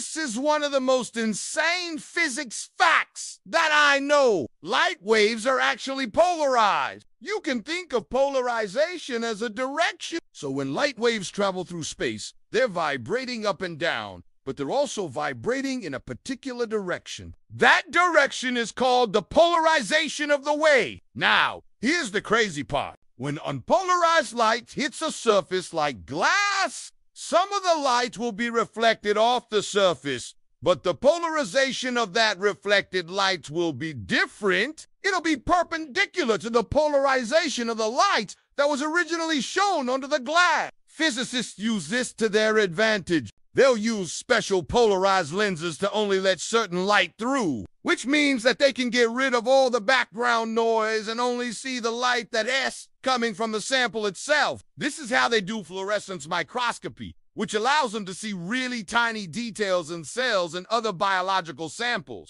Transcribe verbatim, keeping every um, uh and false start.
This is one of the most insane physics facts that I know. Light waves are actually polarized. You can think of polarization as a direction. So when light waves travel through space, they're vibrating up and down, but they're also vibrating in a particular direction. That direction is called the polarization of the wave. Now, here's the crazy part. When unpolarized light hits a surface like glass, some of the light will be reflected off the surface, but the polarization of that reflected light will be different. It'll be perpendicular to the polarization of the light that was originally shown under the glass. Physicists use this to their advantage. They'll use special polarized lenses to only let certain light through, which means that they can get rid of all the background noise and only see the light that's coming from the sample itself. This is how they do fluorescence microscopy, which allows them to see really tiny details in cells and other biological samples.